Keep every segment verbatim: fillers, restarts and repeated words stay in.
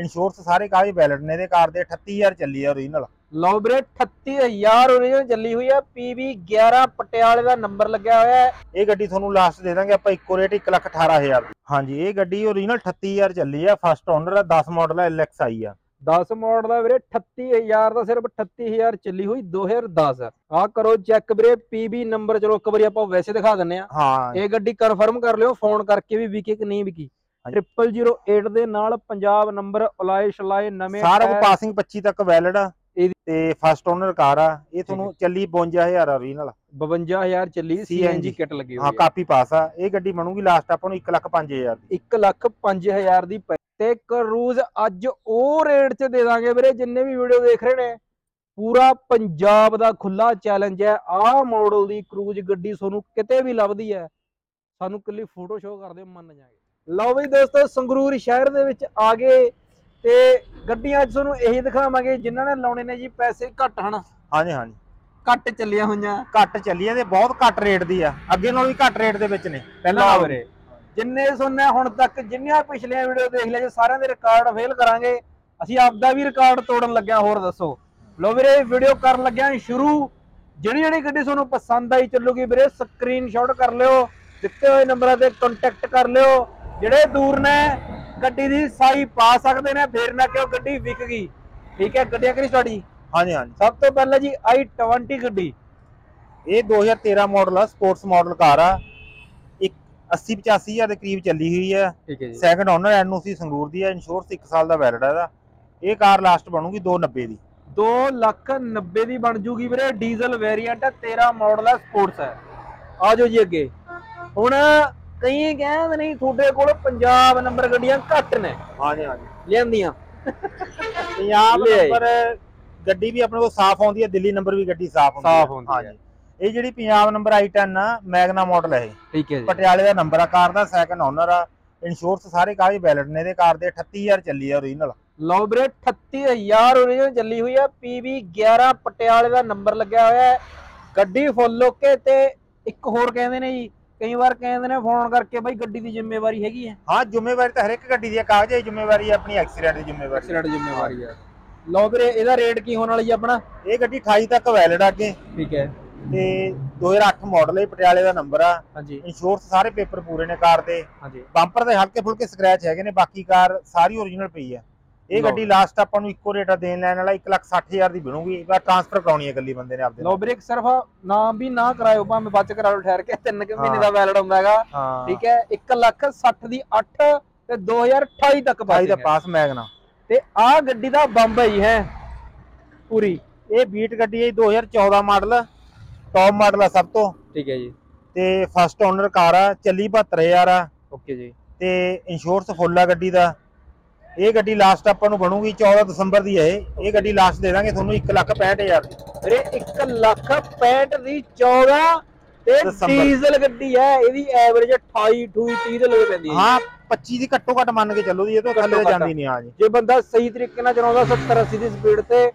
Insurance सारे कागज valid ने दे कार दे अड़तीस हज़ार ਚੱਲੀ ਆ ओरिजिनल ਲਓ ਵੀਰੇ अड़तीस हज़ार ओरिजिनल ਚੱਲੀ ਹੋਈ ਆ ਪੀਬੀ ग्यारह ਪਟਿਆਲੇ ਦਾ ਨੰਬਰ ਲੱਗਿਆ ਹੋਇਆ ਹੈ ਇਹ ਗੱਡੀ ਤੁਹਾਨੂੰ ਲਾਸਟ ਦੇ ਦਾਂਗੇ ਆਪਾਂ ਇੱਕੋ ਰੇਟ एक लाख अठारह हज़ार ਦੀ ਹਾਂਜੀ ਇਹ ਗੱਡੀ ओरिजिनल अड़तीस हज़ार ਚੱਲੀ ਆ ਫਸਟ ਓਨਰ ਆ दस ਮਾਡਲ ਆ ਐਲਐਕਸ ਆਈ ਆ दस ਮਾਡਲ ਦਾ ਵੀਰੇ अड़तीस हज़ार ਦਾ ਸਿਰਫ अड़तीस हज़ार ਚੱਲੀ ਹੋਈ दो हज़ार दस ਆ ਕਰੋ ਚੈੱਕ ਵੀਰੇ ਪੀਬੀ ਨੰਬਰ ਚਲੋ ਇੱਕ ਵਾਰੀ ਆਪਾਂ ਵੈਸੇ ਦਿਖਾ ਦਿੰਨੇ ਆ ਹਾਂ ਇਹ ਗੱਡੀ ਕਨਫਰਮ ਕਰ ਲਿਓ ਫੋਨ ਕਰਕੇ ਵੀ ਵਿਕੇ ਕਿ ਨਹੀਂ ਵਿਕੀ ट्रिपल जीरो एट दे नाल पंजाब नंबर उलाए शलाए नवे सारा पासिंग पच्ची तक वैलिड आ ते फर्स्ट ओनर कार आ ये ਤੁਹਾਨੂੰ ਚੱਲੀ बावन हज़ार ओरिजिनल बावन हज़ार ਚੱਲੀ सीएनजी किट लगी हां काफी पास आ ये गड्डी ਬਣੂਗੀ लास्ट ਆਪਾਂ ਨੂੰ एक लाख पाँच हज़ार ਦੀ एक लाख पाँच हज़ार ਦੀ ਤੇ ਕਰੂਜ਼ ਅੱਜ ਉਹ ਰੇਟ 'ਚ ਦੇ ਦਾਂਗੇ ਵੀਰੇ ਜਿੰਨੇ ਵੀ ਵੀਡੀਓ ਦੇਖ ਰਹੇ ਨੇ पूरा पंजाब ਦਾ ਖੁੱਲਾ ਚੈਲੰਜ ਹੈ ਆ ਮਾਡਲ ਦੀ ਕਰੂਜ਼ ਗੱਡੀ ਤੁਹਾਨੂੰ ਕਿਤੇ ਵੀ ਲੱਭਦੀ ਹੈ ਸਾਨੂੰ ਕੱਲੀ ਫੋਟੋ ਸ਼ੋ ਕਰਦੇ ਮੰਨ ਜਾਗੇ लो भी दोस्तों संगरूर शहर के आ गए ते गड्डियां अज तुहानूं यही दिखावांगे जिन्हां ने लाने ने जी पैसे घट हन हाँ जी हाँ जी घट चलिया हुई घट चलिया ते बहुत घट रेट दी आ अगे नालों भी घट रेट दे विच ने पहला वीरे जिन्ने सुनने हुण तक जिन्नियां पिछलियां वीडियो देख लिया जी सारियां दे रिकॉर्ड फेल करांगे असीं आपदा भी रिकॉर्ड तोड़न लग्या होर दसो लो वीरे वीडियो करन लग्या शुरू जिहड़ी जिहड़ी गड्डी तुहानूं पसंद आई चलूगी वीरे स्क्रीनशॉट कर लिओ दित्ते होए नंबरां ते कांटेक्ट कर लिओ ਜਿਹੜੇ दूर ने ਗੱਡੀ ਦੀ ਸਾਈ ਪਾ ਸਕਦੇ ਨੇ ਫੇਰ ਨਾ ਕਿਉਂ ਗੱਡੀ ਵਿਕ ਗਈ ठीक है ਗੱਡੀਆਂ ਕਿਹੜੀ ਤੁਹਾਡੀ ਹਾਂਜੀ ਹਾਂਜੀ ਸਭ ਤੋਂ ਪਹਿਲਾਂ ਜੀ i ट्वेंटी ਗੱਡੀ ਇਹ दो हज़ार तेरह ਮਾਡਲ ਆ ਸਪੋਰਟਸ ਮਾਡਲ ਕਾਰ ਆ अस्सी पचासी हज़ार ਦੇ ਕਰੀਬ ਚੱਲੀ ਹੋਈ ਆ ਠੀਕ ਹੈ ਜੀ ਸੈਕੰਡ ਓਨਰ ਐਨਓਸੀ ਸੰਗਰੂਰ ਦੀ ਆ ਇੰਸ਼ੋਰੈਂਸ एक साल ਦਾ वैलिड ਆ ਇਹਦਾ ਇਹ ਕਾਰ ਲਾਸਟ ਬਣੂਗੀ दो लाख नब्बे ਦੀ दो लाख नब्बे ਦੀ ਬਣ ਜੂਗੀ ਵੀਰੇ ਡੀਜ਼ਲ ਵੇਰੀਐਂਟ ਆ तेरह ਮਾਡਲ ਆ ਸਪੋਰਟਸ ਆ ਆ ਜਾਓ ਜੀ ਅੱਗੇ ਹੁਣ कई कहते नहीं थोड़े को पंजाब नंबर गड्डियां घट ने हाँ जी हाँ जी लियांदियां पंजाब नंबर गड्डी भी अपने को साफ आउंदी है दिल्ली नंबर भी गड्डी साफ साफ आउंदी है ये जेडी पंजाब नंबर आई टेन आ मैगना मॉडल है ठीक है पटियाले दा नंबर आ कार दा सेकंड ओनर आ इंश्योरेंस सारे कागज वैलिड ने दे कार दे अड़तीस हज़ार ਚੱਲੀ ਆ ओरिजिनल लो वीरे अड़तीस हज़ार ओरिजिनल ਚੱਲੀ ਹੋਈ ਆ ਪੀਬੀ ग्यारह ਪਟਿਆਲੇ ਦਾ ਨੰਬਰ ਲੱਗਿਆ ਹੋਇਆ ਹੈ ਗੱਡੀ ਫੁੱਲ ਓਕੇ ਤੇ ਇੱਕ ਹੋਰ ਕਹਿੰਦੇ ਨੇ ਜੀ कई बार कहते हैं फोन करके भाई गड्डी दी जिम्मेवारी हैगी है हाँ जिम्मेवारी तो हर एक गड्डी दी कागज है जिम्मेवारी अपनी एक्सीडेंट दी जिम्मेवारी एक्सीडेंट जिम्मेवारी है लो फिर एदा रेट की होने वाला जी अपना ये गड्डी अट्ठाईस तक वैलिड आगे ठीक है ते दो हज़ार आठ मॉडल है पटियाले दा नंबर आ हां जी इंश्योरेंस सारे पेपर पूरे ने कार दे हां जी बंपर दे हल्के फुल्के स्क्रैच हैगे ने बाकी कार सारी ओरिजिनल पई है ਇਹ ਗੱਡੀ ਲਾਸਟ ਆਪਾਂ ਨੂੰ ਇੱਕੋ ਰੇਟ ਆ ਦੇਣ ਲੈਣ ਵਾਲਾ एक लाख साठ हज़ार ਦੀ ਬਣੂਗੀ ਬਸ ਟ੍ਰਾਂਸਫਰ ਕਰਾਉਣੀ ਹੈ ਗੱਲੀ ਬੰਦੇ ਨੇ ਆਪਦੇ ਲੋ ਵੀਰੇ ਸਿਰਫ ਨਾਮ ਵੀ ਨਾ ਕਰਾਇਓ ਭਾਵੇਂ ਬੱਚ ਕਰਾ ਲਓ ਠਹਿਰ ਕੇ ਤਿੰਨ ਕਿ ਮਹੀਨੇ ਦਾ ਵੈਲਿਡ ਹੁੰਦਾ ਹੈਗਾ ਠੀਕ ਹੈ एक लाख साठ ਦੀ आठ ਤੇ दो हज़ार अट्ठाईस ਤੱਕ ਪਾਸ ਦਾ ਪਾਸ ਮੈਗਨਾ ਤੇ ਆ ਗੱਡੀ ਦਾ ਬੰਬ ਹੈ ਹੈ ਪੂਰੀ ਇਹ ਬੀਟ ਗੱਡੀ ਹੈ दो हज़ार चौदह ਮਾਡਲ ਟੌਪ ਮਾਡਲ ਆ ਸਭ ਤੋਂ ਠੀਕ ਹੈ ਜੀ ਤੇ ਫਸਟ ਓਨਰ ਕਾਰ ਆ ਚੱਲੀ बहत्तर हज़ार ਆ ਓਕੇ ਜੀ ਤੇ ਇੰਸ਼ੋਰੈਂਸ ਫੁੱਲ ਆ ਗੱਡੀ ਦਾ ਇਹ ਗੱਡੀ ਲਾਸਟ ਆਪਾਂ ਨੂੰ ਬਣੂਗੀ चौदह ਦਸੰਬਰ ਦੀ ਹੈ ਇਹ ਗੱਡੀ ਲਾਸਟ ਦੇ ਦਾਂਗੇ ਤੁਹਾਨੂੰ एक लाख पैंसठ हज़ार ਵੀਰੇ एक लाख पैंसठ ਦੀ चौदह ਤੇ ਡੀਜ਼ਲ ਗੱਡੀ ਹੈ ਇਹਦੀ ਐਵਰੇਜ अट्ठाईस अट्ठाईस तीस ਦੇ ਲਵੇ ਪੈਂਦੀ ਹੈ ਹਾਂ पच्चीस ਦੀ ਘੱਟੋ ਘੱਟ ਮੰਨ ਕੇ ਚੱਲੋ ਜੀ ਇਹ ਤੋਂ ਥੱਲੇ ਜਾਂਦੀ ਨਹੀਂ ਆ ਜੀ ਜੇ ਬੰਦਾ ਸਹੀ ਤਰੀਕੇ ਨਾਲ ਚਲਾਉਂਦਾ सत्तर अस्सी ਦੀ ਸਪੀਡ ਤੇ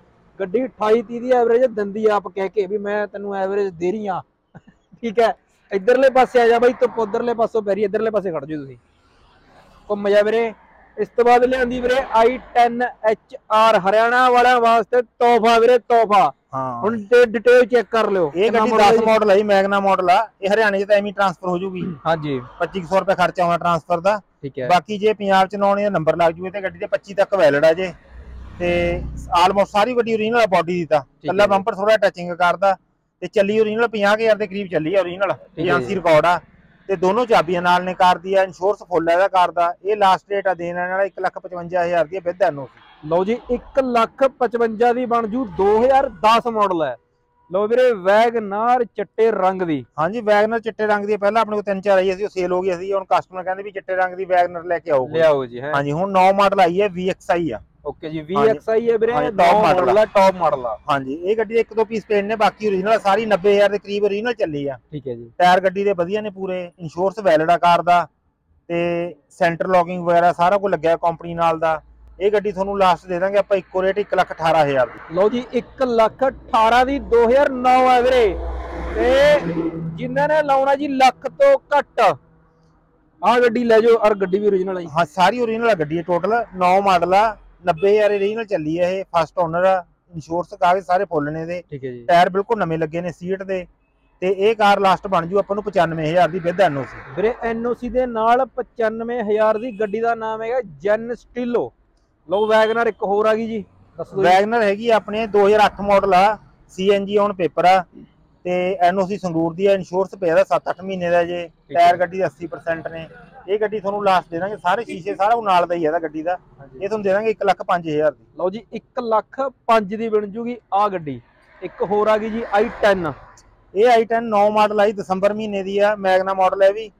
ਗੱਡੀ अट्ठाईस तीस ਦੀ ਐਵਰੇਜ ਦਿੰਦੀ ਆਪ ਕਹਿ ਕੇ ਵੀ ਮੈਂ ਤੈਨੂੰ ਐਵਰੇਜ ਦੇ ਰਹੀ ਆ ਠੀਕ ਹੈ ਇਧਰਲੇ ਪਾਸੇ ਆ ਜਾ ਬਾਈ ਤੂੰ ਉਧਰਲੇ ਪਾਸੋਂ ਪੈਰੀ ਇਧਰਲੇ ਪਾਸੇ ਖੜ ਜਾ ਤੁਸੀਂ ਘੁੰਮ ਜਾ ਵੀਰੇ इस तो बाद लियांदी वीरे I ten H R Haryana वाला वास्ते तोहफा वीरे तोहफा हां हुन डिटेल चेक कर लियो ये गड्डी दस मॉडल है मैगना मॉडल आ ये हरियाणा च तां ही ट्रांसफर हो जूगी हां जी पच्चीस सौ रुपए खर्चा होना ट्रांसफर दा ठीक है बाकी जे पंजाब च लाने दा नंबर लग जूगे ते गड्डी दे पच्चीस तक वैलिड आ जे ते ऑलमोस्ट सारी गड्डी ओरिजिनल बॉडी दी ता कल्ला बंपर थोड़ा टचिंग करदा ते चली ओरिजिनल पचास हज़ार दे करीब चली ओरिजिनल एजेंसी रिकॉर्ड आ ਤੇ ਦੋਨੋਂ ਚਾਬੀਆਂ ਨਾਲ ਨੇ ਕਾਰ ਦੀ ਆ ਇੰਸ਼ੋਰੈਂਸ ਫੁੱਲ ਹੈ ਦਾ ਕਾਰ ਦਾ ਇਹ ਲਾਸਟ ਰੇਟ ਆ ਦੇਣ ਵਾਲਾ एक लाख पचपन हज़ार ਦੀ ਵਿਦ ਐਨਓ ਲਓ ਜੀ एक लाख पचपन हज़ार ਦੀ ਬਣ ਜੂ दो हज़ार दस ਮਾਡਲ ਹੈ ਲਓ ਵੀਰੇ ਵੈਗਨਾਰ ਚਿੱਟੇ ਰੰਗ ਦੀ ਹਾਂਜੀ ਵੈਗਨਾਰ ਚਿੱਟੇ ਰੰਗ ਦੀ ਪਹਿਲਾਂ ਆਪਣੇ ਕੋਲ ਤਿੰਨ ਚਾਰ ਆਈ ਸੀ ਉਹ ਸੇਲ ਹੋ ਗਈ ਸੀ ਹੁਣ ਕਸਟਮਰ ਕਹਿੰਦੇ ਵੀ ਚਿੱਟੇ ਰੰਗ ਦੀ ਵੈਗਨਾਰ ਲੈ ਕੇ ਆਓ ਲਿਆਓ ਜੀ ਹਾਂਜੀ ਹੁਣ ਨੌ ਮਾਡਲ ਆਈ ਹੈ V X I ਆ ਓਕੇ ਜੀ V X I ਹੈ ਵੀਰੇ ਨੌ ਮਾਡਲ ਆ ਟੌਪ ਮਾਡਲ ਆ ਹਾਂਜੀ ਇਹ ਗੱਡੀ ਇੱਕ ਦੋ ਪੀਸ ਪੇਂਟ ਨੇ ਬਾਕੀ ਓਰੀਜਨਲ ਸਾਰੀ नब्बे हज़ार ਦੇ ਕਰੀਬ ਓਰੀਜਨਲ ਚੱਲੀ ਆ ਠੀਕ ਹੈ ਜੀ ਟਾਇਰ ਗੱਡੀ ਦੇ ਵਧੀਆ ਨੇ ਪੂਰੇ ਇੰਸ਼ੋਰੈਂਸ ਵੈਲਿਡ ਆ ਕਾਰ ਦਾ ਤੇ ਸੈਂਟਰ ਲੌਕਿੰਗ ਵਗੈਰਾ ਸਾਰਾ ਕੁਝ ਲੱਗਿਆ ਕੰਪਨੀ ਨਾਲ ਦਾ ਇਹ ਗੱਡੀ ਤੁਹਾਨੂੰ ਲਾਸਟ ਦੇ ਦਾਂਗੇ ਆਪਾਂ ਇੱਕੋ ਰੇਟ एक लाख अठारह हज़ार ਦੀ ਲਓ ਜੀ एक लाख अठारह ਦੀ दो हज़ार नौ ਆ ਵੀਰੇ ਤੇ ਜਿਨ੍ਹਾਂ ਨੇ ਲਾਉਣਾ ਜੀ ਲੱਖ ਤੋਂ ਘੱਟ ਆ ਗੱਡੀ ਲੈ ਜਾਓ ਔਰ ਗੱਡੀ ਵੀ ਓਰੀਜਨਲ ਆ ਹਾਂ ਸਾਰੀ ਓਰੀਜਨਲ ਆ ਗੱਡੀ ਟੋਟਲ नौ ਮਾਡਲ ਆ नब्बे हजार ओरिजिनल चली है ये, फर्स्ट ओनर आ, इंश्योरेंस कागज सारे फुल ने दे, टायर बिल्कुल नवे लगे ने सीट दे, ते ये कार लास्ट बन जू अपन पचानवे हज़ार दी विद एनओसी। ਵੀਰੇ एनओसी दे नाल पचानवे हज़ार दी ਗੱਡੀ ਦਾ ਨਾਮ ਹੈਗਾ ਜੈਨ ਸਟੀਲੋ। ਲਓ ਵੈਗਨਰ ਇੱਕ ਹੋਰ ਆ ਗਈ ਜੀ, ਦੱਸ ਦਿਓ। ਵੈਗਨਰ ਹੈਗੀ ਆਪਣੇ ਦੋ ਹਜ਼ਾਰ ਅੱਠ ਮਾਡਲ ਆ, ਸੀਐਨਜੀ ਔਨ ਪੇਪਰ ਆ ਤੇ ਐਨਓਸੀ ਸੰਗਰੂਰ ਦੀ ਆ, ਇੰਸ਼ੋਰੈਂਸ ਪਿਆ ਦਾ ਸੱਤ ਅੱਠ ਮਹੀਨੇ ਦਾ ਜੇ, ਟਾਇਰ ਗੱਡੀ ਦਾ अस्सी परसेंट ਨੇ। ਇਹ ਗੱਡੀ ਤੁਹਾਨੂੰ ਲਾਸਟ ਦੇ ਦਾਂਗੇ, ਸਾਰੇ ਸ਼ੀਸ਼ੇ ਸਾਰਾ ਉਹ ਨਾਲ ਦਾ ਹੀ ਆ ਇਹਦਾ ਗੱਡੀ ਦਾ, ਇਹ ਤੁਹਾਨੂੰ ਦੇ ਦਾਂਗੇ ਇੱਕ ਲੱਖ ਪੰਜ ਹਜ਼ਾਰ ਦੀ। ਲਓ ਜੀ ਇੱਕ ਲੱਖ ਪੰਜ ਦੀ ਬਣ ਜੂਗੀ ਆ ਗੱਡੀ। ਇੱਕ ਹੋਰ ਆ ਗਈ ਜੀ ਆਈ टेन, ਇਹ ਆਈ टेन ਨੌ ਮਾਡਲ ਆਈ ਦਸੰਬਰ ਮਹੀਨੇ ਦੀ ਆ, ਮੈਗਨਾ ਮਾਡਲ ਹੈ ਵੀ,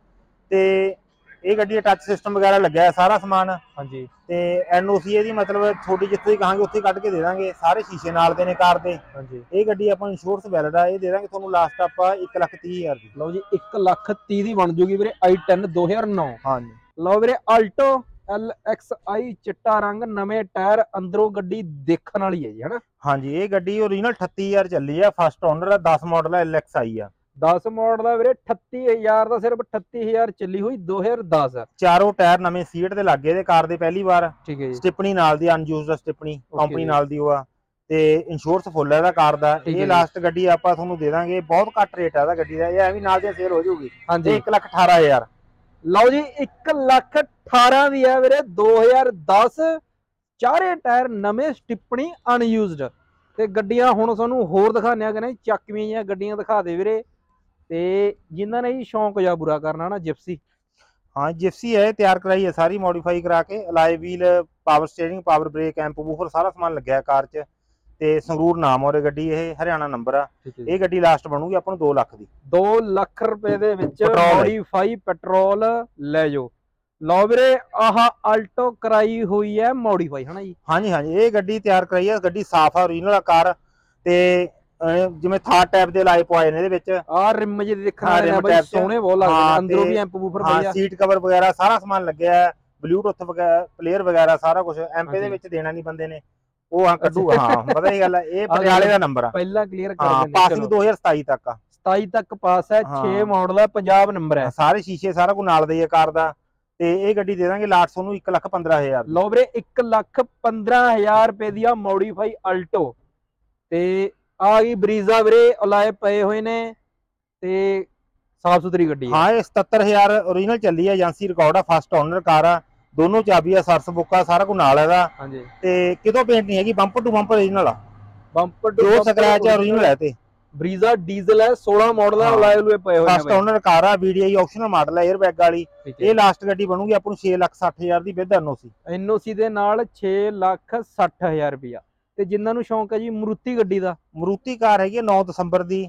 ਤੇ ਇਹ ਗੱਡੀ ਟੱਚ ਸਿਸਟਮ ਵਗੈਰਾ ਲੱਗਿਆ ਹੈ ਸਾਰਾ ਸਮਾਨ। ਹਾਂਜੀ ਤੇ ਐਨਓਸੀ ਇਹਦੀ ਮਤਲਬ ਥੋੜੀ ਜਿੱਥੇ ਕਹਾਂਗੇ ਉੱਥੇ ਕੱਢ ਕੇ ਦੇ ਦਾਂਗੇ, ਸਾਰੇ ਸ਼ੀਸ਼ੇ ਨਾਲ ਦੇ ਨੇ ਕਾਰ ਦੇ। ਹਾਂਜੀ ਇਹ ਗੱਡੀ ਆਪਾਂ ਇੰਸ਼ੋਰੈਂਸ ਵੈਲਿਡ ਆ, ਇਹ ਦੇ ਦਾਂਗੇ ਤੁਹਾਨੂੰ ਲਾਸਟ ਆਪਾਂ ਇੱਕ ਲੱਖ ਤੀਹ ਹਜ਼ਾਰ ਦੀ। ਲਓ ਜੀ ਇੱਕ ਲੱਖ ਤੀਹ ਦੀ ਬਣ ਜੂਗੀ ਵੀਰੇ ਆਈ टेन ਦੋ ਹਜ਼ਾਰ ਨੌ। ਹਾਂਜੀ ਲਓ ਵੀਰੇ ਆਲਟੋ ਐਲ ਐਕਸ ਆਈ ਚਿੱਟਾ ਰੰਗ, ਨਵੇਂ ਟਾਇਰ, ਅੰਦਰੋਂ ਗੱਡੀ ਦੇਖਣ ਵਾਲੀ ਹੈ ਜੀ, ਹੈਨਾ। ਹਾਂਜੀ ਇਹ ਗੱਡੀ ਓਰੀਜਨਲ ਅਠੱਤੀ ਹਜ਼ਾਰ ਚੱਲੀ ਆ, ਫਸਟ ਓਨਰ ਆ, ਦਸ ਮਾਡਲ ਆ, ਐਲ ਐਕਸ ਆਈ ਆ, ਦਸ ਮਾਡਲ ਦਾ ਵੀਰੇ ਅਠੱਤੀ ਹਜ਼ਾਰ ਦਾ, ਸਿਰਫ ਅਠੱਤੀ ਹਜ਼ਾਰ ਚੱਲੀ ਹੋਈ ਦੋ ਹਜ਼ਾਰ ਦਸ ਆ। ਚਾਰੋਂ ਟਾਇਰ ਨਵੇਂ ਸੀਟ ਦੇ ਲੱਗੇ ਦੇ ਕਾਰ ਦੇ ਪਹਿਲੀ ਵਾਰ, ਠੀਕ ਹੈ ਜੀ। ਸਟਿਪਣੀ ਨਾਲ ਦੀ ਅਨਯੂਜ਼ਡ ਸਟਿਪਣੀ ਕੰਪਨੀ ਨਾਲ ਦੀ ਉਹ ਆ, ਤੇ ਇੰਸ਼ੋਰੈਂਸ ਫੁੱਲ ਇਹਦਾ ਕਾਰ ਦਾ। ਇਹ ਲਾਸਟ ਗੱਡੀ ਆਪਾਂ ਤੁਹਾਨੂੰ ਦੇ ਦਾਂਗੇ, ਬਹੁਤ ਘੱਟ ਰੇਟ ਆ ਇਹਦਾ ਗੱਡੀ ਦਾ, ਇਹ ਐਵੇਂ ਨਾਲ ਦੀ ਸੇਲ ਹੋ ਜਾਊਗੀ। ਹਾਂਜੀ ਇੱਕ ਲੱਖ ਅਠਾਰਾਂ ਹਜ਼ਾਰ। ਲਓ ਜੀ ਇੱਕ ਲੱਖ ਅਠਾਰਾਂ ਦੀ ਆ ਵੀਰੇ ਦੋ ਹਜ਼ਾਰ ਦਸ, ਚਾਰੇ ਟਾਇਰ ਨਵੇਂ, ਸਟਿਪਣੀ ਅਨਯੂਜ਼ਡ। ਤੇ ਗੱਡੀਆਂ ਹੁਣ ਤੁਹਾਨੂੰ ਹੋਰ ਦਿਖਾਣੇ ਆ, ਕਹਿੰਦੇ ਚੱਕਵੀਆਂ ਜਾਂ ਗੱਡੀਆਂ ਦਿਖਾ ਦੇ ਵੀਰੇ। ਤੇ ਜਿਨ੍ਹਾਂ ਨੇ ਜੀ ਸ਼ੌਂਕ ਜਾਂ ਬੁਰਾ ਕਰਨਾ ਨਾ, ਜਿਪਸੀ। ਹਾਂ ਜਿਪਸੀ ਹੈ, ਤਿਆਰ ਕਰਾਈ ਹੈ ਸਾਰੀ, ਮੋਡੀਫਾਈ ਕਰਾ ਕੇ, alloy wheel, power steering, power brake, amp woofer, ਸਾਰਾ ਸਮਾਨ ਲੱਗਿਆ ਕਾਰ 'ਚ। ਤੇ ਸੰਗਰੂਰ ਨਾਮ ਔਰ ਗੱਡੀ, ਇਹ ਹਰਿਆਣਾ ਨੰਬਰ ਆ। ਇਹ ਗੱਡੀ ਲਾਸਟ ਬਣੂਗੀ ਆਪਾਂ ਨੂੰ ਦੋ ਲੱਖ ਦੀ, ਦੋ ਲੱਖ ਰੁਪਏ ਦੇ ਵਿੱਚ ਮੋਡੀਫਾਈ ਪੈਟਰੋਲ ਲੈ ਜਾਓ। ਲਓ ਵੀਰੇ ਆਹ ਆਲਟੋ ਕਰਾਈ ਹੋਈ ਹੈ ਮੋਡੀਫਾਈ, ਹਨਾ ਜੀ। ਹਾਂਜੀ ਹਾਂਜੀ ਇਹ ਗੱਡੀ ਤਿਆਰ ਕਰਾਈ ਹੈ, ਗੱਡੀ ਸਾਫ ਆ, ਓਰੀਜਨਲ ਕਾਰ, ਤੇ ਜਿਵੇਂ ਥਾਰ ਟਾਈਪ ਦੇ ਲਾਏ ਪਵਾਏ ਨੇ ਇਹਦੇ ਵਿੱਚ। ਆਹ ਰਿਮ ਜੇ ਦੇਖਣਾ ਹੈ ਬਈ, ਸੋਹਣੇ ਬਹੁਤ ਲੱਗਦੇ, ਅੰਦਰੋਂ ਵੀ ਐਂਪ ਬੂਫਰ ਪਈਆ, ਸੀਟ ਕਵਰ ਵਗੈਰਾ ਸਾਰਾ ਸਮਾਨ ਲੱਗਿਆ, ਬਲੂਟੁੱਥ ਵਗੈਰਾ, ਪਲੇਅਰ ਵਗੈਰਾ ਸਾਰਾ ਕੁਝ। ਐਂਪ ਦੇ ਵਿੱਚ ਦੇਣਾ ਨਹੀਂ ਬੰਦੇ ਨੇ, ਉਹ ਹਾਂ ਕੱਢੂ, ਹਾਂ ਪਤਾ ਹੀ ਗੱਲ ਹੈ। ਇਹ ਪਟਿਆਲੇ ਦਾ ਨੰਬਰ ਆ, ਪਹਿਲਾਂ ਕਲੀਅਰ ਕਰ ਦਿੰਦੇ। ਪਾਸਿੰਗ ਦੋ ਹਜ਼ਾਰ ਸਤਾਈ ਤੱਕ ਆ, ਸਤਾਈ ਤੱਕ ਪਾਸ ਹੈ, ਛੇ ਮਾਡਲ ਹੈ, ਪੰਜਾਬ ਨੰਬਰ ਹੈ, ਸਾਰੇ ਸ਼ੀਸ਼ੇ ਸਾਰਾ ਕੁਝ ਨਾਲ ਦੇ ਆ ਕਾਰ ਦਾ। ਤੇ ਇਹ ਗੱਡੀ ਦੇ ਦਾਂਗੇ ਲਾਸਟ ਤੁਹਾਨੂੰ ਇੱਕ ਲੱਖ ਪੰਦਰਾਂ ਹਜ਼ਾਰ। ਲਓ ਵੀਰੇ ਇੱਕ ਲੱਖ ਪੰਦਰਾਂ ਹਜ਼ਾਰ ਰੁਪਏ ਦੀ ਆ ਮੋਡੀਫਾਈ ਆਲਟੋ। ਤੇ ਆ ਗਈ ਬਰੀਜ਼ਾ ਵੀਰੇ, ਉਲਾਏ ਪਏ ਹੋਏ ਨੇ, ਤੇ ਸਾਫ ਸੁਥਰੀ ਗੱਡੀ। ਹਾਂ ਇਹ ਸਤੱਤਰ ਹਜ਼ਾਰ ਓਰੀਜਨਲ ਚੱਲੀ ਆ, ਏਜੰਸੀ ਰਿਕਾਰਡ ਆ, ਫਸਟ ਓਨਰ ਕਾਰ ਆ, ਦੋਨੋਂ ਚਾਬੀਆਂ, ਸਰਸ ਬੁੱਕਾ ਸਾਰਾ ਕੁਝ ਨਾਲ ਇਹਦਾ। ਹਾਂਜੀ ਤੇ ਕਿਤੋਂ ਪੇਂਟ ਨਹੀਂ ਹੈਗੀ, ਬੰਪਰ ਟੂ ਬੰਪਰ ਓਰੀਜਨਲ ਆ, ਬੰਪਰ ਟੂ ਸਕ੍ਰੈਚ ਓਰੀਜਨਲ ਹੈ। ਤੇ ਬਰੀਜ਼ਾ ਡੀਜ਼ਲ ਹੈ, ਸੋਲਾਂ ਮਾਡਲ ਆ, ਲਾਏ ਲੂਏ ਪਏ ਹੋਏ ਨੇ, ਫਸਟ ਓਨਰ ਕਾਰ ਆ, ਵੀਡੀਆਈ ਆਪਸ਼ਨਲ ਮਾਡਲ ਆ, 에ਅਰਬੈਗ ਵਾਲੀ। ਇਹ ਲਾਸਟ ਗੱਡੀ ਬਣੂਗੀ ਆਪਾਂ ਨੂੰ ਛੇ ਲੱਖ ਸੱਠ ਹਜ਼ਾਰ ਦੀ ਵਿਦ ਐਨਓਸੀ, ਐਨਓਸੀ ਦੇ ਨਾਲ ਛੇ ਲੱਖ ਸੱਠ ਹਜ਼ਾਰ ਰੁਪਿਆ। ਤੇ ਜਿਨ੍ਹਾਂ ਨੂੰ ਸ਼ੌਂਕ ਹੈ ਜੀ ਮਰੂਤੀ ਗੱਡੀ ਦਾ, ਮਰੂਤੀ ਕਾਰ ਹੈਗੀ ਨੌ ਦਸੰਬਰ ਦੀ,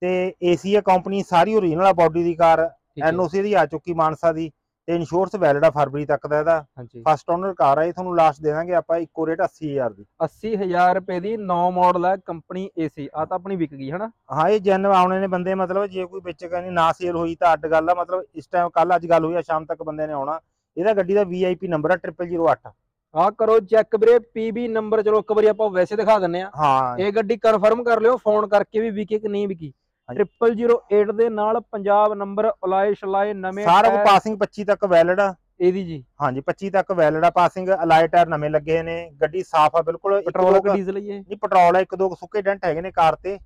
ਤੇ ਏਸੀ ਆ ਕੰਪਨੀ, ਸਾਰੀ ਓਰੀਜਨਲ ਆ ਬੋਡੀ ਦੀ ਕਾਰ, ਐਨਓਸੀ ਦੀ ਆ ਚੁੱਕੀ ਮਾਨਸਾ ਦੀ, ਤੇ ਇੰਸ਼ੋਰੈਂਸ ਵੈਲਿਡ ਆ ਫਰਵਰੀ ਤੱਕ ਦਾ ਇਹਦਾ। ਫਸਟ ਓਨਰ ਕਾਰ ਆ, ਇਹ ਤੁਹਾਨੂੰ ਲਾਸਟ ਦੇ ਦਾਂਗੇ ਆਪਾਂ ਇੱਕੋ ਰੇਟ ਅੱਸੀ ਹਜ਼ਾਰ ਦੀ, ਅੱਸੀ ਹਜ਼ਾਰ ਰੁਪਏ ਦੀ, ਨੌ ਮਾਡਲ ਆ, ਕੰਪਨੀ ਏਸੀ ਆ, ਤਾਂ ਆਪਣੀ ਵਿਕ ਗਈ, ਹਨਾ। ਹਾਂ ਇਹ ਜੈਨ ਆਉਣੇ ਨੇ ਬੰਦੇ, ਮਤਲਬ ਜੇ ਕੋਈ ਵਿੱਚ ਕਹਿੰਦੀ ਨਾ ਸੇਲ ਹੋਈ ਤਾਂ ਅੱਡ ਗੱਲ ਆ, ਮਤਲਬ ਇਸ ਟਾਈਮ ਕੱਲ ਅੱਜ ਗੱਲ ਹੋਈ ਆ, ਸ਼ਾਮ ਤੱਕ ਬੰਦੇ ਨੇ ਆਉਣਾ। ਇਹਦਾ ਗੱਡੀ ਦਾ ਵੀਆਈਪੀ ਨੰਬਰ ਆ ਟ੍ਰਿਪਲ ਜ਼ੀਰੋ ਅੱਠ। ਆ ਕਰੋ ਚੈੱਕ ਵੀਰੇ ਪੀਬੀ ਨੰਬਰ, ਚਲੋ ਇੱਕ ਵਾਰੀ ਆਪਾਂ ਵੈਸੇ ਦਿਖਾ ਦਿੰਨੇ ਆ। ਹਾਂ ਇਹ ਗੱਡੀ ਕਨਫਰਮ ਕਰ ਲਿਓ ਫੋਨ ਕਰਕੇ ਵੀ ਵਿਕੇ ਕਿ ਨਹੀਂ ਵਿਕੀ। ਟ੍ਰਿਪਲ ਜ਼ੀਰੋ ਅੱਠ ਦੇ ਨਾਲ ਪੰਜਾਬ ਨੰਬਰ, ਅਲਾਏ ਸ਼ਲਾਏ ਨਵੇਂ, ਸਾਰਾ ਕੁ ਪਾਸਿੰਗ ਪੱਚੀ ਤੱਕ ਵੈਲਿਡ ਆ ਇਹਦੀ ਜੀ। ਹਾਂਜੀ ਪੱਚੀ ਤੱਕ ਵੈਲਿਡ ਆ ਪਾਸਿੰਗ, ਅਲਾਏ ਟਾਇਰ ਨਵੇਂ ਲੱਗੇ ਨੇ, ਗੱਡੀ ਸਾਫ ਆ ਬਿਲਕੁਲ, ਪੈਟਰੋਲ ਡੀਜ਼ਲ ਹੀ ਹੈ, ਨਹੀਂ ਪੈਟਰੋਲ ਆ, ਇੱਕ ਦੋ ਸੁੱਕੇ ਡੈਂਟ ਹੈਗੇ ਨੇ ਕਾਰ ਤੇ,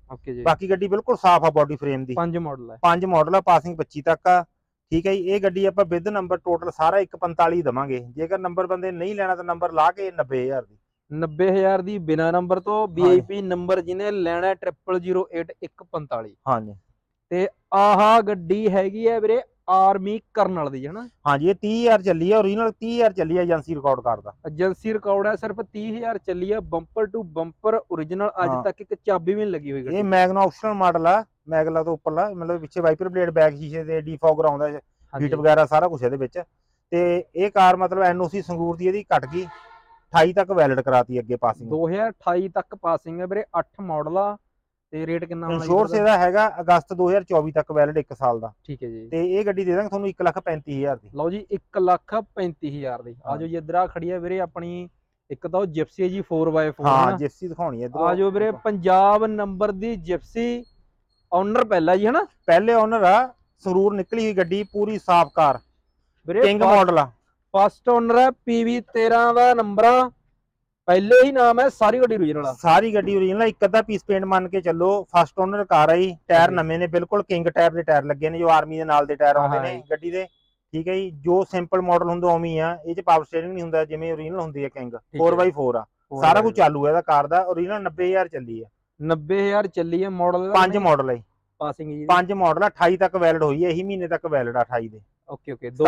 ਬਾਕੀ ਗੱਡੀ ਬਿਲਕੁਲ ਸਾਫ ਆ ਬੋਡੀ ਫਰੇਮ ਦੀ। ਪੰਜ ਮਾਡਲ ਆ, ਪੰਜ ਮਾਡਲ ਆ, ਪਾਸਿੰਗ ਪੱਚੀ ਤੱਕ ਆ, ਠੀਕ ਹੈ ਜੀ। ਇਹ ਗੱਡੀ ਆਪਾਂ ਵਿਦ ਨੰਬਰ ਟੋਟਲ ਸਾਰਾ ਇੱਕ ਪੰਤਾਲੀ ਦੇਵਾਂਗੇ, ਜੇਕਰ ਨੰਬਰ ਬੰਦੇ ਨਹੀਂ ਲੈਣਾ ਤਾਂ ਨੰਬਰ ਲਾ ਕੇ ਨੱਬੇ ਹਜ਼ਾਰ ਦੀ, ਨੱਬੇ ਹਜ਼ਾਰ ਦੀ ਬਿਨਾ ਨੰਬਰ ਤੋਂ, ਵੀਆਈਪੀ ਨੰਬਰ ਜਿਹਨੇ ਲੈਣਾ ਟ੍ਰਿਪਲ ਜ਼ੀਰੋ ਅੱਠ ਇੱਕ ਪੰਤਾਲੀ। ਹਾਂਜੀ ਤੇ ਆਹ ਗੱਡੀ ਹੈਗੀ ਹੈ ਵੀਰੇ ਆਰਮੀ ਕਰਨਲ ਦੀ, ਹੈ ਨਾ। ਹਾਂਜੀ ਇਹ ਤੀਹ ਹਜ਼ਾਰ ਚੱਲੀ ਹੈ, ਓਰੀਜਨਲ ਤੀਹ ਹਜ਼ਾਰ ਚੱਲੀ ਹੈ, ਏਜੰਸੀ ਰਿਕਾਰਡ ਕਰਦਾ, ਏਜੰਸੀ ਰਿਕਾਰਡ ਹੈ, ਸਿਰਫ ਤੀਹ ਹਜ਼ਾਰ ਚੱਲੀ ਹੈ, ਬੰਪਰ ਟੂ ਬੰਪਰ ਓਰੀਜਨਲ, ਅੱਜ ਤੱਕ ਇੱਕ ਚਾਬੀ ਵੀ ਨਹੀਂ ਲੱਗੀ ਹੋਈ। ਇਹ ਮੈਗਨਾ ਆਪਸ਼ਨਲ ਮਾਡਲ ਆ, ਮੈਗਲਾ ਤੋਂ ਉੱਪਰਲਾ, ਮਤਲਬ ਪਿੱਛੇ ਵਾਈਪਰ ਬਲੇਡ, ਬੈਕ ਸ਼ੀਸ਼ੇ ਤੇ ਡੀਫੌਗਰ ਆਉਂਦਾ, ਹੀਟ ਵਗੈਰਾ ਸਾਰਾ ਕੁਝ ਇਹਦੇ ਵਿੱਚ। ਤੇ ਇਹ ਕਾਰ ਮਤਲਬ ਐਨਓਸੀ ਸੰਗਰੂਰ ਦੀ ਇਹਦੀ ਘਟ ਗਈ, ਅਠਾਈ ਤੱਕ ਵੈਲਿਡ ਕਰਾਤੀ ਅੱਗੇ ਪਾਸਿੰਗ, ਦੋ ਹਜ਼ਾਰ ਅਠਾਈ ਤੱਕ ਪਾਸਿੰਗ ਹੈ ਵੀਰੇ, ਅੱਠ ਮਾਡਲ ਆ, ਤੇ ਰੇਟ ਕਿੰਨਾ ਹੋਣਾ ਇੰਸ਼ੋਰੈਂਸ ਇਹਦਾ ਹੈਗਾ ਅਗਸਤ ਦੋ ਹਜ਼ਾਰ ਚੌਵੀ ਤੱਕ ਵੈਲਿਡ, ਇੱਕ ਸਾਲ ਦਾ, ਠੀਕ ਹੈ ਜੀ। ਤੇ ਇਹ ਗੱਡੀ ਦੇ ਦਾਂਗੇ ਤੁਹਾਨੂੰ ਇੱਕ ਲੱਖ ਪੈਂਤੀ ਹਜ਼ਾਰ ਦੀ। ਲਓ ਜੀ ਇੱਕ ਲੱਖ ਪੈਂਤੀ ਹਜ਼ਾਰ ਦੀ। ਆਜੋ ਜੀ ਇੱਧਰ ਆ ਖੜੀ ਹੈ ਵੀਰੇ ਆਪਣੀ ਇੱਕ ਤਾਂ ਜਿਪਸੀ ਜੀ ਫੋਰ ਬਾਏ ਫੋਰ, ਹਾਂ ਜਿਪਸੀ ਦਿਖਾਉਣੀ ਹੈ ਇੱਧਰ। ਆਜੋ ਵੀਰੇ ਪੰਜਾਬ ਨੰਬਰ ਦੀ ਜਿਪਸੀ, ਓਨਰ ਪਹਿਲਾ ਜੀ, ਹਨਾ ਪਹਿਲੇ ਓਨਰ ਆ, ਸੰਗਰੂਰ ਨਿਕਲੀ ਹੋਈ ਗੱਡੀ, ਪੂਰੀ ਸਾਫ ਕਾਰ, ਕਿੰਗ ਮਾਡਲ ਆ, ਫਸਟ ਓਨਰ ਹੈ, ਪੀਵੀ ਤੇਰਾਂ ਦਾ ਨੰਬਰ ਆ, पहले ही नाम है सारी गड्डी ओरिजिनल, सारी गड्डी ओरिजिनल। एक अद्धा पीस पेंट मान के चलो, फर्स्ट ओनर कार आई, टायर नवे ने बिल्कुल किंग टाइप के टायर लगे ने जो आर्मी के नाल दे टायर आउंदे ने गड्डी दे, ठीक है जी। जो सिंपल मॉडल हुंदा ओवें आ, इह च पावर स्टीयरिंग नहीं हुंदा जिवें ओरिजिनल हुंदी है किंग। फोर बाय फोर आ सारा कुछ चालू है कार दा। ओरिजिनल नब्बे हज़ार चली है, नब्बे हज़ार चली है। मॉडल पांच मॉडल है, पासिंग जी पांच मॉडल अट्ठाईस तक वैलिड हुई है, इही महीने तक वैलिड अट्ठाईस दे। ओके ओके, अट्ठाईस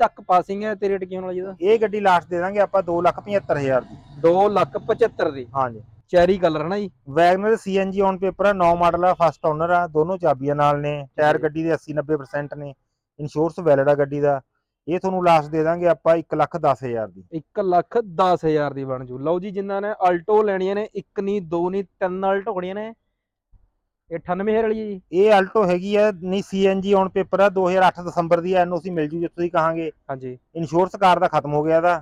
तक पासिंग है। ਤੇ ਰੇਟ ਕੀ ਹੋਣਾ ਜਿਹਦਾ ਇਹ ਗੱਡੀ ਲਾਸਟ ਦੇ ਦਾਂਗੇ ਆਪਾਂ ਦੋ ਲੱਖ ਪਝੱਤਰ ਹਜ਼ਾਰ ਦੀ। ਦੋ ਲੱਖ ਪਝੱਤਰ ਦੀ, ਹਾਂਜੀ। ਚੈਰੀ ਕਲਰ ਹੈ ਨਾ ਜੀ। ਵੈਗਨਰ ਸੀਐਨਜੀ ਔਨ ਪੇਪਰ ਆ, ਨੌ ਮਾਡਲ ਆ, ਫਸਟ ਓਨਰ ਆ, ਦੋਨੋਂ ਚਾਬੀਆਂ ਨਾਲ ਨੇ। ਟਾਇਰ ਗੱਡੀ ਦੇ ਅੱਸੀ ਨੱਬੇ ਪਰਸੈਂਟ ਨੇ, ਇੰਸ਼ੋਰੈਂਸ ਵੈਲਿਡ ਆ ਗੱਡੀ ਦਾ। ਇਹ ਤੁਹਾਨੂੰ ਲਾਸਟ ਦੇ ਦਾਂਗੇ ਆਪਾਂ ਇੱਕ ਲੱਖ ਦਸ ਹਜ਼ਾਰ ਦੀ। ਇੱਕ ਲੱਖ ਦਸ ਹਜ਼ਾਰ ਦੀ ਬਣ ਜੂ। ਲਓ ਜੀ, ਜਿਨ੍ਹਾਂ ਨੇ ਆਲਟੋ ਲੈਣੀਆਂ ਨੇ, ਇੱਕ ਨਹੀਂ ਦੋ ਨਹੀਂ ਤਿੰਨ ਆਲਟੋ ਖੜੀਆਂ ਨੇ। अठानवे वाली है जी। ये अल्टो हैगी है, नहीं सीएनजी ऑन पेपर है, दो हज़ार आठ दिसंबर दी एनओसी मिल जू जो तुसीं कहांगे। हां जी, इंश्योरेंस कार दा खत्म हो गया दा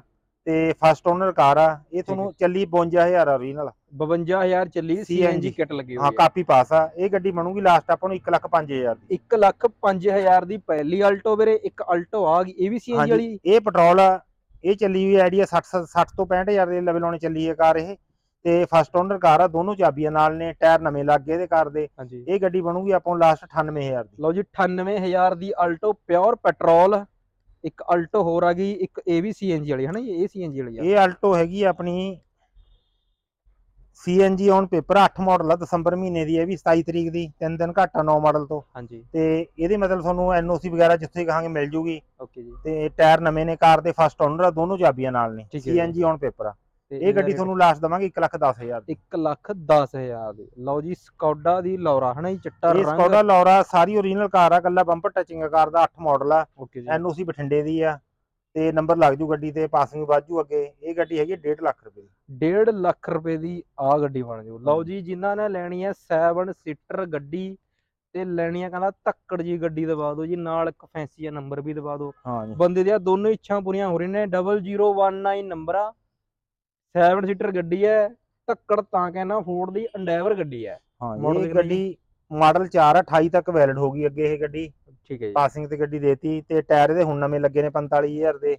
ते फर्स्ट ओनर कार आ। ये तुहानू चली बवंजा हज़ार ओरिजिनल, बवंजा हज़ार चली सीएनजी किट लगी हुई है। हां, कापी पास आ। ये गड्डी बनूगी लास्ट आपको एक लाख पाँच हज़ार दी। एक लाख पाँच हज़ार दी पहली अल्टो वीरे। एक अल्टो आ गई, ये भी सीएनजी वाली, ये पेट्रोल आ। ये चली हुई आइडिया साठ साठ तो पैंसठ हज़ार दे लेवल होने चली है कार। ये ਤੇ ਫਸਟ ਓਨਰ ਕਾਰ ਆ, ਦੋਨੋਂ ਚਾਬੀਆਂ ਨਾਲ ਨੇ, ਟਾਇਰ ਨਵੇਂ ਲੱਗ ਗਏ ਇਹਦੇ ਕਾਰ ਦੇ। ਇਹ ਗੱਡੀ ਬਣੂਗੀ ਆਪਾਂ ਲਾਸਟ ਅਠਾਨਵੇਂ ਹਜ਼ਾਰ ਦੀ। ਲਓ ਜੀ, ਅਠਾਨਵੇਂ ਹਜ਼ਾਰ ਦੀ ਆਲਟੋ ਪਿਓਰ ਪੈਟਰੋਲ। ਇੱਕ ਆਲਟੋ ਹੋਰ ਆ ਗਈ, ਇੱਕ ਇਹ ਵੀ ਸੀਐਨਜੀ ਵਾਲੀ ਹੈ ਨਾ। ਇਹ ਸੀਐਨਜੀ ਵਾਲੀ ਆ। ਇਹ ਆਲਟੋ ਹੈਗੀ ਆਪਣੀ ਸੀਐਨਜੀ ਔਨ ਪੇਪਰ ਅੱਠ ਮਾਡਲ ਆ, ਦਸੰਬਰ ਮਹੀਨੇ ਦੀ। ਇਹ ਵੀ ਸਤਾਈ ਤਰੀਕ ਦੀ, ਤਿੰਨ ਦਿਨ ਘੱਟ ਆ ਨੌ ਮਾਡਲ ਤੋਂ। ਹਾਂਜੀ, ਤੇ ਇਹਦੇ ਮਤਲਬ ਤੁਹਾਨੂੰ ਐਨਓਸੀ ਵਗੈਰਾ ਜਿੱਥੇ ਕਹਾਂਗੇ ਮਿਲ ਜੂਗੀ। ਓਕੇ ਜੀ, ਤੇ ਟਾਇਰ ਨਵੇਂ ਨੇ ਕਾਰ ਦੇ, ਫਸਟ ਓਨਰ ਆ, ਦੋਨੋਂ ਚਾਬੀਆਂ ਨਾਲ ਨੇ, ਸੀਐਨਜੀ ਔਨ ਪੇਪਰ ਆ। ਇਹ ਗੱਡੀ ਤੁਹਾਨੂੰ ਲਾਸਟ ਦਵਾਂਗੇ ਇੱਕ ਲੱਖ ਦਸ ਹਜ਼ਾਰ ਦੀ। ਇੱਕ ਲੱਖ ਦਸ ਹਜ਼ਾਰ ਦੀ। ਲਓ ਜੀ, ਸਕੌਡਾ ਦੀ ਲੌਰਾ ਹਨਾ ਜੀ, ਚਿੱਟਾ ਰੰਗ। ਇਹ ਸਕੌਡਾ ਲੌਰਾ ਸਾਰੀ ਓਰੀਜਨਲ ਕਾਰ ਆ, ਕੱਲਾ ਬੰਪਰ ਟੱਚਿੰਗ ਕਾਰ ਦਾ, ਅੱਠ ਮਾਡਲ ਆ। ਓਕੇ ਜੀ, ਐਨਓਸੀ ਬਠਿੰਡੇ ਦੀ ਆ ਤੇ ਨੰਬਰ ਲੱਗ ਜੂ ਗੱਡੀ ਤੇ, ਪਾਸਿੰਗ ਵੱਧ ਜੂ ਅੱਗੇ। ਇਹ ਗੱਡੀ ਹੈਗੀ ਡੇਢ ਲੱਖ ਰੁਪਏ ਦੀ। ਡੇਢ ਲੱਖ ਰੁਪਏ ਦੀ ਆ ਗੱਡੀ ਬਣ ਜੂ। ਲਓ ਜੀ, ਜਿਨ੍ਹਾਂ ਨੇ ਲੈਣੀ ਹੈ ਸੈਵਨ ਸੀਟਰ ਗੱਡੀ ਤੇ ਲੈਣੀ ਆ, ਕਹਿੰਦਾ ਧੱਕੜ ਜੀ ਗੱਡੀ ਦਵਾ ਦਿਓ ਜੀ, ਨਾਲ ਇੱਕ ਫੈਂਸੀ ਆ ਨੰਬਰ ਵੀ ਦਵਾ ਦਿਓ। ਬੰਦੇ ਦੀਆਂ ਦੋਨੋਂ ਇੱਛਾਂ ਪੂਰੀਆਂ ਹੋ ਰਹੀਆਂ ਨੇ। ਡਬਲ ਜ਼ੀਰੋ ਇੱਕ ਨੌਂ ਨੰਬਰ ਆ, ਸੈਵਨ ਸੀਟਰ ਗੱਡੀ ਹੈ, ਧੱਕੜ ਤਾਂ ਕਹਿੰਦਾ ਫੋਰਡ ਦੀ ਐਂਡੇਵਰ ਗੱਡੀ ਹੈ। ਹਾਂ, ਇਹ ਗੱਡੀ ਮਾਡਲ ਚਾਰ ਅਠਾਈ ਤੱਕ ਵੈਲਿਡ ਹੋ ਗਈ ਅੱਗੇ। ਇਹ ਗੱਡੀ ਠੀਕ ਹੈ ਜੀ, ਪਾਸਿੰਗ ਤੇ ਗੱਡੀ ਦੇਤੀ ਤੇ ਟਾਇਰ ਦੇ ਹੁਣ ਨਵੇਂ ਲੱਗੇ ਨੇ ਪੰਤਾਲੀ ਹਜ਼ਾਰ ਦੇ,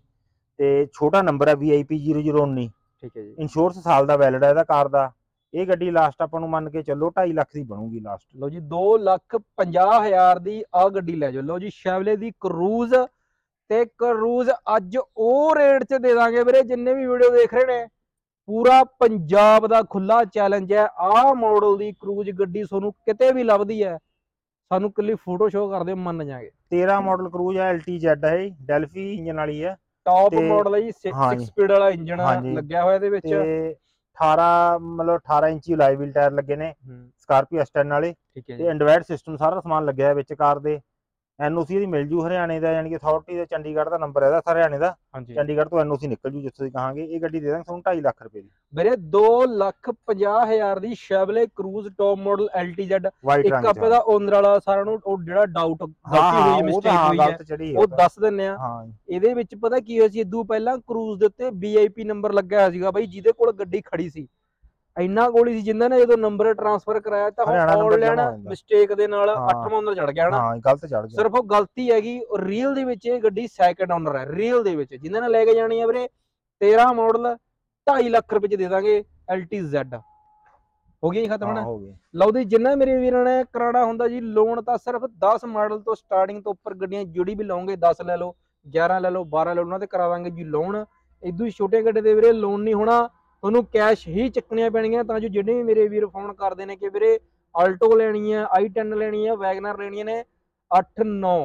ਤੇ ਛੋਟਾ ਨੰਬਰ ਆ ਵੀ ਆਈ ਪੀ ਜ਼ੀਰੋ ਜ਼ੀਰੋ ਉਨੱਤੀ। ਠੀਕ ਹੈ ਜੀ, ਇੰਸ਼ੋਰੈਂਸ ਸਾਲ ਦਾ ਵੈਲਿਡ ਹੈ ਇਹਦਾ ਕਾਰ ਦਾ। ਇਹ ਗੱਡੀ ਲਾਸਟ ਆਪਾਂ ਨੂੰ ਮੰਨ ਕੇ ਚੱਲੋ ਢਾਈ ਲੱਖ ਦੀ ਬਣੂਗੀ ਲਾਸਟ। ਲਓ ਜੀ, ਦੋ ਲੱਖ ਪੰਜਾਹ ਹਜ਼ਾਰ ਦੀ ਆ ਗੱਡੀ ਲੈ ਜਾਓ। ਲਓ ਜੀ, ਸ਼ੈਵਲੇ ਦੀ ਕਰੂਜ਼ ਤੇ ਕਰੂਜ਼ ਅੱਜ ਉਹ ਰੇਟ 'ਚ ਦੇ ਦਾਂਗੇ ਵੀਰੇ। ਜਿੰਨੇ ਵੀ ਵੀਡੀਓ ਦੇਖ ਰਹੇ ਨੇ, पूरा पंजाब दा खुला चैलेंज है। आ मॉडल दी क्रूज गड्डी सोनू किते भी लभदी है, सानू कली फोटो शो कर दे, मन जाएंगे। तेरह मॉडल क्रूज है, एल टी ज़ेड है, डेल्फी इंजन वाली है, टॉप मॉडल है जी। सिक्स स्पीड वाला इंजन लग्या होया दे विच। अठारह मतलब अठारह इंची लाइव व्हील टायर लगे ने, स्कॉर्पियो स्टैंड वाले। ते एंड्रॉइड सिस्टम सारा समान लग्या है विच कार दे। एनओसी ਇਹਦੀ ਮਿਲ ਜੂ ਹਰਿਆਣੇ ਦਾ, ਯਾਨੀ ਕਿ ਅਥਾਰਟੀ ਦਾ, ਚੰਡੀਗੜ੍ਹ ਦਾ ਨੰਬਰ ਇਹਦਾ, ਹਰਿਆਣੇ ਦਾ। ਚੰਡੀਗੜ੍ਹ ਤੋਂ ਐਨਓਸੀ ਨਿਕਲ ਜੂ ਜਿੱਥੇ ਕਹਾਂਗੇ। ਇਹ ਗੱਡੀ ਦੇ ਦਾਂਗੇ ਤੁਹਾਨੂੰ ਢਾਈ ਲੱਖ ਰੁਪਏ ਦੀ ਵੀਰੇ। ਦੋ ਲੱਖ ਪੰਜਾਹ ਹਜ਼ਾਰ ਦੀ Chevrolet Cruze top model L T Z. ਇੱਕ ਆਪੇ ਦਾ ਓਨਰ ਵਾਲਾ ਸਾਰਿਆਂ ਨੂੰ ਉਹ ਜਿਹੜਾ ਡਾਊਟ ਗਲਤੀ ਹੋਈ, ਮਿਸਟੇਕ ਹੋਈ, ਉਹ ਦੱਸ ਦਿੰਨੇ ਆ। ਇਹਦੇ ਵਿੱਚ ਪਤਾ ਕੀ ਹੋਇਆ ਸੀ, ਇਦੋਂ ਪਹਿਲਾਂ ਕਰੂਜ਼ ਦੇ ਉੱਤੇ ਵੀ ਆਈ ਪੀ ਨੰਬਰ ਲੱਗਿਆ ਹੋਇਆ ਸੀਗਾ ਬਾਈ, ਜਿਹਦੇ ਕੋਲ ਗੱਡੀ ਖੜੀ ਸੀ। ਇੰਨਾ ਕੋਲ ਹੀ ਸੀ ਜਿੰਨਾ ਨੇ ਜਦੋਂ ਨੰਬਰ ਟ੍ਰਾਂਸਫਰ ਕਰਾਇਆ ਤਾਂ ਆਨਲਾਈਨ ਮਿਸਟੇਕ ਦੇ ਨਾਲ ਅੱਠਵਾਂ ਓਨਰ ਚੜ ਗਿਆ ਨਾ। ਹਾਂ, ਗਲਤ ਚੜ ਗਿਆ। ਸਿਰਫ ਉਹ ਗਲਤੀ ਹੈਗੀ ਰੀਅਲ ਦੇ ਵਿੱਚ। ਇਹ ਗੱਡੀ ਸੈਕੰਡ ਓਨਰ ਹੈ ਰੀਅਲ ਦੇ ਵਿੱਚ। ਜਿੰਨਾ ਨੇ ਲੈ ਕੇ ਜਾਣੀ ਹੈ ਵੀਰੇ, ਤੇਰਾਂ ਮਾਡਲ ਢਾਈ ਲੱਖ ਰੁਪਏ ਚ ਦੇ ਦਾਂਗੇ ਐਲ ਟੀ ज़ेड। ਹੋ ਗਈ ਖਤਮ ਨਾ? ਲਓ ਜੀ, ਜਿੰਨਾ ਮੇਰੇ ਵੀਰਾਂ ਨੇ ਕਰਾਣਾ ਹੁੰਦਾ ਜੀ ਲੋਨ, ਤਾਂ ਸਿਰਫ ਦਸ ਮਾਡਲ ਤੋਂ ਸਟਾਰਟਿੰਗ ਤੋਂ ਉੱਪਰ ਗੱਡੀਆਂ ਜਿਹੜੀ ਵੀ ਲਾਉਂਗੇ, ਦਸ ਲੈ ਲਓ, ਗਿਆਰਾਂ ਲੈ ਲਓ, ਬਾਰਾਂ ਲੈ ਲਓ, ਉਹਨਾਂ ਤੇ ਕਰਾਵਾਂਗੇ ਜੀ ਲੋਨ। ਇਦੋਂ ਛੋਟੇ ਗੱਡੇ ਦੇ ਵੀਰੇ ਲੋਨ ਨਹੀਂ ਹੋਣਾ, ਤੁਹਾਨੂੰ ਕੈਸ਼ ਹੀ ਚੱਕਣੀਆਂ ਪੈਣਗੀਆਂ। ਤਾਂ ਜੋ ਜਿਹੜੇ ਵੀ ਮੇਰੇ ਵੀਰ ਫੋਨ ਕਰਦੇ ਨੇ ਕਿ ਵੀਰੇ ਆਲਟੋ ਲੈਣੀ ਹੈ, ਆਈ ਟੈਨ ਲੈਣੀ ਹੈ, ਵੈਗਨਰ ਲੈਣੀਆਂ ਨੇ, ਅੱਠ ਨੌ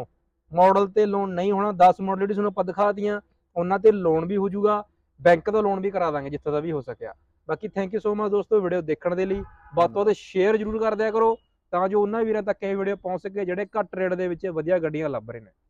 ਮਾਡਲ ਤੇ ਲੋਨ ਨਹੀਂ ਹੋਣਾ। ਦਸ ਮਾਡਲ ਜਿਹੜੀ ਤੁਹਾਨੂੰ ਆਪਾਂ ਦਿਖਾਤੀਆਂ ਉਹਨਾਂ ਤੇ ਲੋਨ ਵੀ ਹੋ ਜਾਊਗਾ, ਬੈਂਕ ਤੋਂ ਲੋਨ ਵੀ ਕਰਾ ਦਾਂਗੇ ਜਿੱਥੇ ਦਾ ਵੀ ਹੋ ਸਕਿਆ। ਬਾਕੀ ਥੈਂਕ ਯੂ ਸੋ ਮਚ ਦੋਸਤੋ ਵੀਡੀਓ ਦੇਖਣ ਦੇ ਲਈ। ਵੱਧ ਤੋਂ ਵੱਧ ਸ਼ੇਅਰ ਜ਼ਰੂਰ ਕਰ ਦਿਆ ਕਰੋ ਤਾਂ ਜੋ ਉਹਨਾਂ ਵੀਰਾਂ ਤੱਕ ਇਹ ਵੀਡੀਓ ਪਹੁੰਚ ਸਕੇ ਜਿਹੜੇ ਘੱਟ ਰੇਟ ਦੇ ਵਿੱਚ ਵਧੀਆ ਗੱਡੀਆਂ ਲੱਭ ਰਹੇ ਨੇ।